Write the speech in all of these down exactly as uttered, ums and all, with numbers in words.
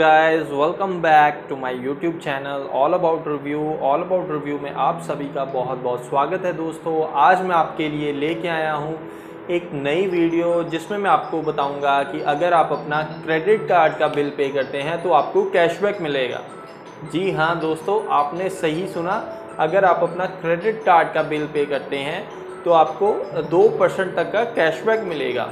Guys, welcome back to my YouTube channel all about review. All about review में आप सभी का बहुत बहुत स्वागत है दोस्तों। आज मैं आपके लिए लेके आया हूँ एक नई वीडियो जिसमें मैं आपको बताऊँगा कि अगर आप अपना क्रेडिट कार्ड का बिल पे करते हैं तो आपको कैशबैक मिलेगा। जी हाँ दोस्तों, आपने सही सुना, अगर आप अपना क्रेडिट कार्ड का बिल पे करते हैं तो आपको दो परसेंट तक का कैशबैक मिलेगा।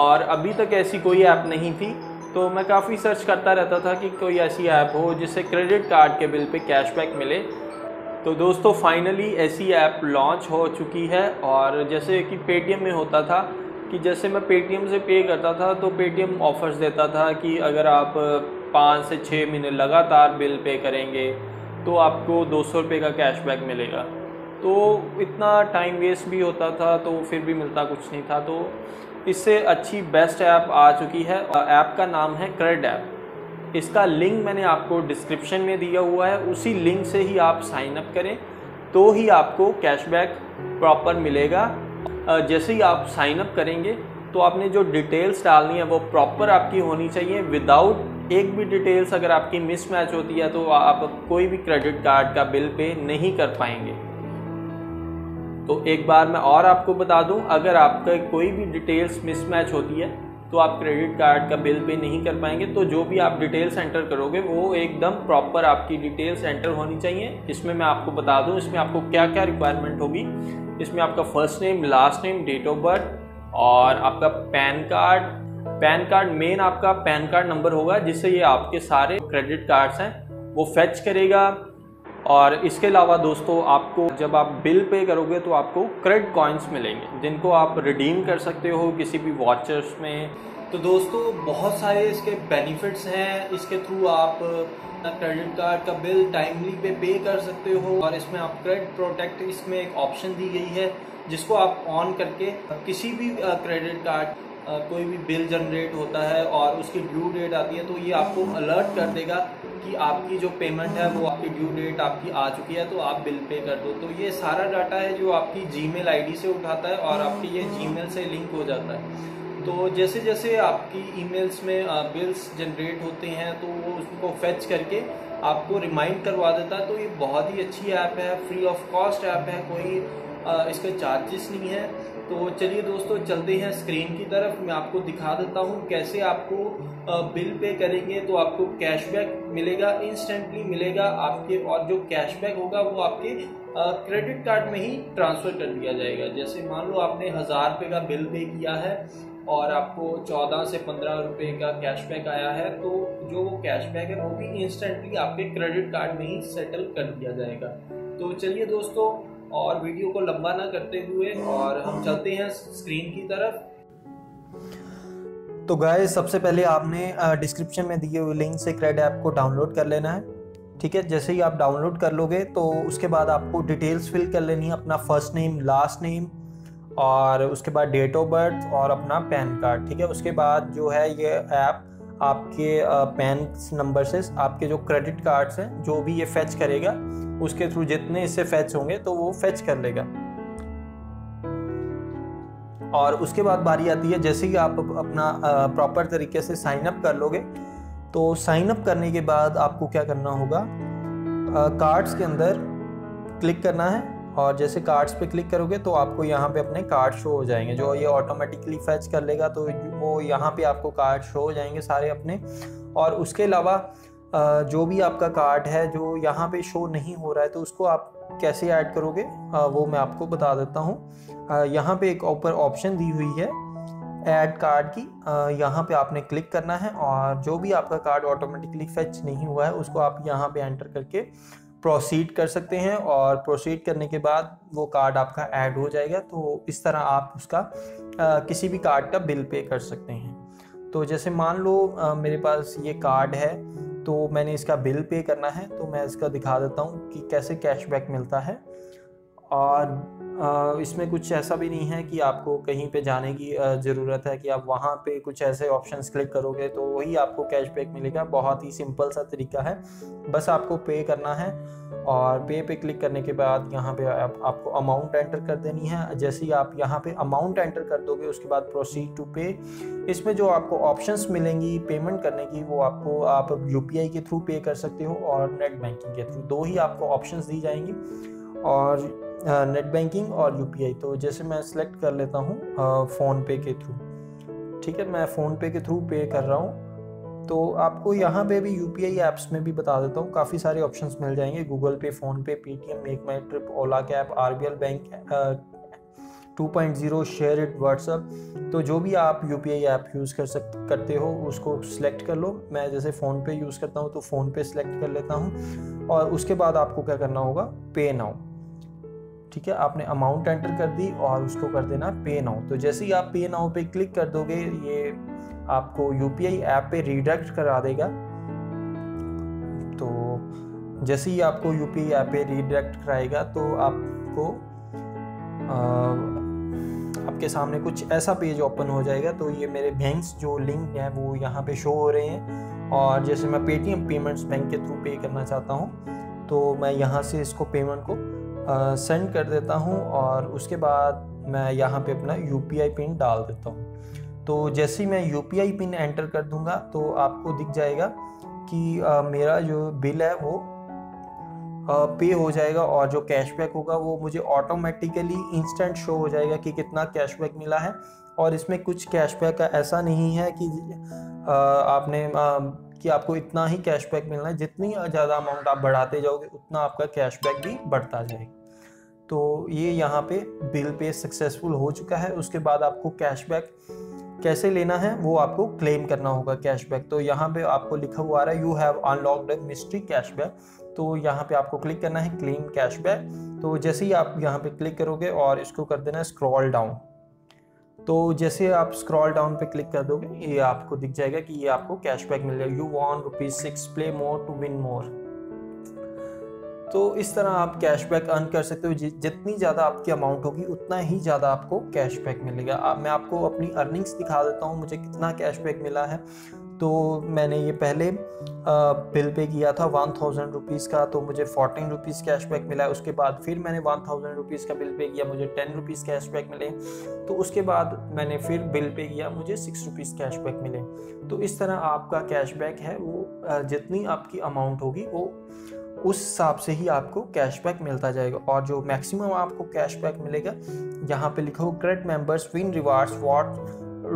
और अभी तक ऐसी कोई ऐप नहीं थी, तो मैं काफ़ी सर्च करता रहता था कि कोई ऐसी ऐप हो जिससे क्रेडिट कार्ड के बिल पे कैशबैक मिले। तो दोस्तों फाइनली ऐसी ऐप लॉन्च हो चुकी है। और जैसे कि पेटीएम में होता था कि जैसे मैं पेटीएम से पे करता था तो पेटीएम ऑफर्स देता था कि अगर आप पाँच से छः महीने लगातार बिल पे करेंगे तो आपको दो सौ रुपये का कैशबैक मिलेगा। तो इतना टाइम वेस्ट भी होता था, तो फिर भी मिलता कुछ नहीं था। तो इससे अच्छी बेस्ट ऐप आ चुकी है। ऐप का नाम है क्रेड ऐप। इसका लिंक मैंने आपको डिस्क्रिप्शन में दिया हुआ है, उसी लिंक से ही आप साइन अप करें तो ही आपको कैशबैक प्रॉपर मिलेगा। जैसे ही आप साइन अप करेंगे तो आपने जो डिटेल्स डालनी है वो प्रॉपर आपकी होनी चाहिए। विदाउट एक भी डिटेल्स अगर आपकी मिसमैच होती है तो आप कोई भी क्रेडिट कार्ड का बिल पे नहीं कर पाएंगे। तो एक बार मैं और आपको बता दूं, अगर आपका कोई भी डिटेल्स मिसमैच होती है तो आप क्रेडिट कार्ड का बिल पे नहीं कर पाएंगे। तो जो भी आप डिटेल्स एंटर करोगे वो एकदम प्रॉपर आपकी डिटेल्स एंटर होनी चाहिए। इसमें मैं आपको बता दूं इसमें आपको क्या क्या रिक्वायरमेंट होगी। इसमें आपका first name, last name, date of birth और आपका पैन कार्ड। पैन कार्ड मेन आपका पैन कार्ड नंबर होगा, जिससे ये आपके सारे क्रेडिट कार्ड्स हैं वो फेच करेगा। और इसके अलावा दोस्तों आपको जब आप बिल पे करोगे तो आपको क्रेड कॉइन्स मिलेंगे, जिनको आप रिडीम कर सकते हो किसी भी वाचर्स में। तो दोस्तों बहुत सारे इसके बेनिफिट्स हैं। इसके थ्रू आप अपना क्रेडिट कार्ड का बिल टाइमली पे पे कर सकते हो। और इसमें आप क्रेड प्रोटेक्ट, इसमें एक ऑप्शन दी गई है जिसको आप ऑन करके किसी भी क्रेडिट कार्ड कोई भी बिल जनरेट होता है और उसकी ड्यू डेट आती है तो ये आपको अलर्ट कर देगा कि आपकी जो पेमेंट है वो आपकी ड्यू डेट आपकी आ चुकी है, तो आप बिल पे कर दो। तो ये सारा डाटा है जो आपकी जीमेल आईडी से उठाता है और आपकी ये जीमेल से लिंक हो जाता है। तो जैसे जैसे आपकी ईमेल्स में बिल्स जनरेट होते हैं तो वो उसको फेच करके आपको रिमाइंड करवा देता है। तो ये बहुत ही अच्छी ऐप है, फ्री ऑफ कॉस्ट ऐप है, कोई इसके चार्जेस नहीं है। तो चलिए दोस्तों चलते हैं स्क्रीन की तरफ। मैं आपको दिखा देता हूँ कैसे आपको बिल पे करेंगे तो आपको कैशबैक मिलेगा, इंस्टेंटली मिलेगा आपके। और जो कैशबैक होगा वो आपके क्रेडिट कार्ड में ही ट्रांसफ़र कर दिया जाएगा। जैसे मान लो आपने हज़ार रुपये का बिल पे किया है और आपको चौदह से पंद्रह रुपये का कैशबैक आया है, तो जो वो कैशबैक है वो भी इंस्टेंटली आपके क्रेडिट कार्ड में ही सेटल कर दिया जाएगा। तो चलिए दोस्तों, और वीडियो को लंबा ना करते हुए और हम चलते हैं स्क्रीन की तरफ। तो गाइस सबसे पहले आपने डिस्क्रिप्शन में दिए हुए लिंक से क्रेड ऐप को डाउनलोड कर लेना है, ठीक है। जैसे ही आप डाउनलोड कर लोगे तो उसके बाद आपको डिटेल्स फिल कर लेनी है, अपना फर्स्ट नेम, लास्ट नेम और उसके बाद डेट ऑफ बर्थ और अपना पैन कार्ड, ठीक है। उसके बाद जो है ये ऐप आपके पैन नंबर से आपके जो क्रेडिट कार्ड्स हैं जो भी ये फेच करेगा उसके थ्रू जितने इससे फेच होंगे तो वो फेच कर लेगा। और उसके बाद बारी आती है, जैसे ही आप अपना प्रॉपर तरीके से साइन अप कर लोगे तो साइन अप करने के बाद आपको क्या करना होगा, कार्ड्स के अंदर क्लिक करना है। और जैसे कार्ड्स पे क्लिक करोगे तो आपको यहाँ पे अपने कार्ड शो हो जाएंगे, जो ये ऑटोमेटिकली फेच कर लेगा। तो वो यहाँ पे आपको कार्ड शो हो जाएंगे सारे अपने। और उसके अलावा जो भी आपका कार्ड है जो यहाँ पे शो नहीं हो रहा है तो उसको आप कैसे ऐड करोगे वो मैं आपको बता देता हूँ। यहाँ पे एक ऊपर ऑप्शन दी हुई है ऐड कार्ड की, यहाँ पे आपने क्लिक करना है और जो भी आपका कार्ड ऑटोमेटिकली फेच नहीं हुआ है उसको आप यहाँ पे एंटर करके प्रोसीड कर सकते हैं। और प्रोसीड करने के बाद वो कार्ड आपका ऐड हो जाएगा। तो इस तरह आप उसका आ, किसी भी कार्ड का बिल पे कर सकते हैं। तो जैसे मान लो आ, मेरे पास ये कार्ड है तो मैंने इसका बिल पे करना है, तो मैं इसका दिखा देता हूँ कि कैसे कैशबैक मिलता है। और इसमें कुछ ऐसा भी नहीं है कि आपको कहीं पे जाने की ज़रूरत है कि आप वहाँ पे कुछ ऐसे ऑप्शंस क्लिक करोगे तो वही आपको कैशबैक मिलेगा। बहुत ही सिंपल सा तरीका है, बस आपको पे करना है और पे पे क्लिक करने के बाद यहाँ पे आप, आपको अमाउंट एंटर कर देनी है। जैसे ही आप यहाँ पे अमाउंट एंटर कर दोगे उसके बाद प्रोसीड टू पे, इसमें जो आपको ऑप्शंस मिलेंगी पेमेंट करने की वो आपको आप यूपीआई के थ्रू पे कर सकते हो और नेट बैंकिंग के थ्रू, दो ही आपको ऑप्शंस दी जाएंगी और नेट बैंकिंग और यूपीआई। तो जैसे मैं सिलेक्ट कर लेता हूँ फ़ोनपे के थ्रू, ठीक है, मैं फ़ोनपे के थ्रू पे कर रहा हूँ। तो आपको यहाँ पे भी यूपीआई ऐप्स में भी बता देता हूँ, काफ़ी सारे ऑप्शंस मिल जाएंगे, Google Pay, PhonePe, Paytm, Make My Trip, Ola cab, RBL bank two point zero, share it, WhatsApp. तो जो भी आप यूपीआई ऐप यूज़ कर सक करते हो उसको सिलेक्ट कर लो। मैं जैसे फ़ोनपे यूज़ करता हूँ तो फ़ोनपे सिलेक्ट कर लेता हूँ और उसके बाद आपको क्या करना होगा, पे नाउ, ठीक है। आपने अमाउंट एंटर कर दी और उसको कर देना पे नाउ। तो जैसे ही आप पे नाउ पे क्लिक कर दोगे ये आपको यूपीआई ऐप पे रिडायरेक्ट करा देगा। तो जैसे ही आपको यूपीआई ऐप पे रिडायरेक्ट कराएगा तो आपको आ, आपके सामने कुछ ऐसा पेज ओपन हो जाएगा। तो ये मेरे बैंक्स जो लिंक हैं वो यहाँ पे शो हो रहे हैं और जैसे मैं पेटीएम पेमेंट्स बैंक के थ्रू पे करना चाहता हूँ तो मैं यहाँ से इसको पेमेंट को सेंड uh, कर देता हूं और उसके बाद मैं यहां पे अपना यूपीआई पिन डाल देता हूं। तो जैसे ही मैं यूपीआई पिन एंटर कर दूंगा तो आपको दिख जाएगा कि uh, मेरा जो बिल है वो पे uh, हो जाएगा और जो कैशबैक होगा वो मुझे ऑटोमेटिकली इंस्टेंट शो हो जाएगा कि कितना कैशबैक मिला है। और इसमें कुछ कैशबैक का ऐसा नहीं है कि uh, आपने uh, कि आपको इतना ही कैशबैक मिलना है, जितनी ज़्यादा अमाउंट आप बढ़ाते जाओगे उतना आपका कैशबैक भी बढ़ता जाएगा। तो ये यहाँ पे बिल पे सक्सेसफुल हो चुका है। उसके बाद आपको कैशबैक कैसे लेना है वो आपको क्लेम करना होगा कैशबैक। तो यहाँ पे आपको लिखा हुआ आ रहा है you have unlocked a mystery cashback, तो यहाँ पे आपको क्लिक करना है क्लेम कैशबैक। तो जैसे ही आप यहाँ पे क्लिक करोगे और इसको कर देना है स्क्रॉल डाउन, तो जैसे आप स्क्रॉल डाउन पे क्लिक कर दोगे ये आपको दिख जाएगा कि ये आपको कैशबैक मिल जाएगा। You won rupees six play more to win more. तो इस तरह आप कैशबैक अर्न कर सकते हो, जितनी ज़्यादा आपकी अमाउंट होगी उतना ही ज़्यादा आपको कैशबैक मिलेगा। आप, मैं आपको अपनी अर्निंग्स दिखा देता हूँ मुझे कितना कैशबैक मिला है। तो मैंने ये पहले बिल पे किया था वन थाउजेंड रुपीज़ का तो मुझे फोर्टीन रुपीज़ कैशबैक मिला। उसके बाद फिर मैंने वन थाउजेंड रुपीज़ का बिल पे किया, मुझे टेन रुपीज़ कैशबैक मिले। तो उसके बाद मैंने फिर बिल पे किया, मुझे सिक्स रुपीज़ कैशबैक मिले। तो इस तरह आपका कैशबैक है वो जितनी आपकी अमाउंट होगी वो उस हिसाब से ही आपको कैशबैक मिलता जाएगा। और जो मैक्सिमम आपको कैशबैक मिलेगा यहाँ पे लिखा हो CRED members win rewards worth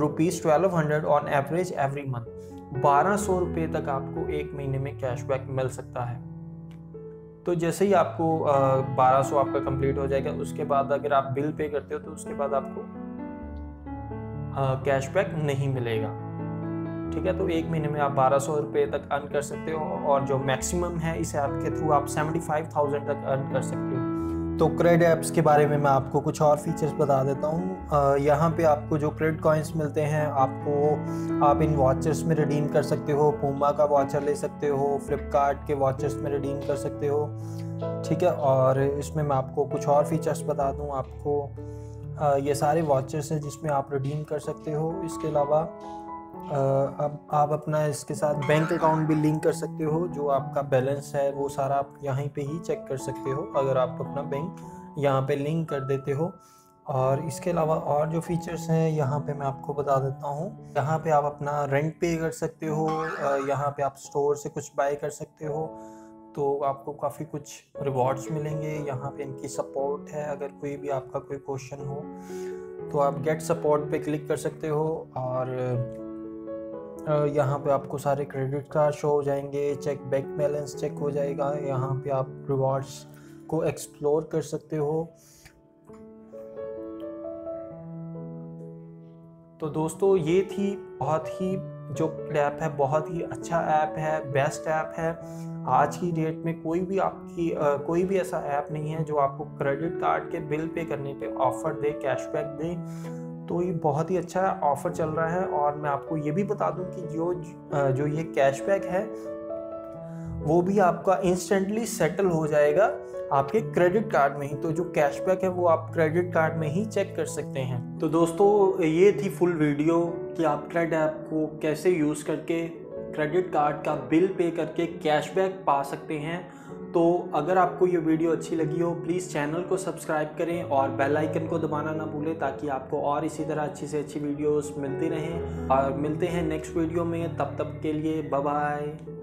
rupees twelve hundred on average every month. बारह सौ रुपये तक आपको एक महीने में कैशबैक मिल सकता है। तो जैसे ही आपको बारह सौ आपका कंप्लीट हो जाएगा उसके बाद अगर आप बिल पे करते हो तो उसके बाद आपको कैशबैक नहीं मिलेगा, ठीक है। तो एक महीने में आप बारह सौ रुपये तक अर्न कर सकते हो और जो मैक्सिमम है इस ऐप के थ्रू आप सेवेंटी फाइव थाउजेंड तक अर्न कर सकते हो। तो क्रेड ऐप्स के बारे में मैं आपको कुछ और फीचर्स बता देता हूँ। यहाँ पे आपको जो क्रेड कॉइन्स मिलते हैं आपको आप इन वाचर्स में रिडीम कर सकते हो। पूमा का वाचर ले सकते हो, फ्लिपकार्ट के वाचर्स में रिडीम कर सकते हो, ठीक है। और इसमें मैं आपको कुछ और फीचर्स बता दूँ, आपको आ, ये सारे वाचर्स हैं जिसमें आप रिडीम कर सकते हो। इसके अलावा अब आप अपना इसके साथ बैंक अकाउंट भी लिंक कर सकते हो, जो आपका बैलेंस है वो सारा आप यहीं पे ही चेक कर सकते हो अगर आप अपना बैंक यहाँ पे लिंक कर देते हो। और इसके अलावा और जो फीचर्स हैं यहाँ पे मैं आपको बता देता हूँ। यहाँ पे आप अपना रेंट पे कर सकते हो, यहाँ पे आप स्टोर से कुछ बाय कर सकते हो तो आपको काफ़ी कुछ रिवॉर्ड्स मिलेंगे। यहाँ पे इनकी सपोर्ट है, अगर कोई भी आपका कोई क्वेश्चन हो तो आप गेट सपोर्ट पे क्लिक कर सकते हो और यहाँ पे आपको सारे क्रेडिट कार्ड शो हो जाएंगे, चेक बैक बैलेंस चेक हो जाएगा। यहाँ पे आप रिवॉर्ड्स को एक्सप्लोर कर सकते हो। तो दोस्तों ये थी बहुत ही जो ऐप है, बहुत ही अच्छा ऐप है, बेस्ट ऐप है। आज की डेट में कोई भी आपकी आ, कोई भी ऐसा ऐप नहीं है जो आपको क्रेडिट कार्ड के बिल पे करने पे ऑफ़र दे, कैशबैक दे। तो ये बहुत ही अच्छा ऑफ़र चल रहा है। और मैं आपको ये भी बता दूं कि जो जो ये कैशबैक है वो भी आपका इंस्टेंटली सेटल हो जाएगा आपके क्रेडिट कार्ड में ही। तो जो कैशबैक है वो आप क्रेडिट कार्ड में ही चेक कर सकते हैं। तो दोस्तों ये थी फुल वीडियो कि आप क्रेड ऐप को कैसे यूज़ करके क्रेडिट कार्ड का बिल पे करके कैशबैक पा सकते हैं। तो अगर आपको ये वीडियो अच्छी लगी हो प्लीज़ चैनल को सब्सक्राइब करें और बेल आइकन को दबाना ना भूलें ताकि आपको और इसी तरह अच्छी से अच्छी वीडियोस मिलती रहें। और मिलते हैं नेक्स्ट वीडियो में, तब तक के लिए बाय बाय।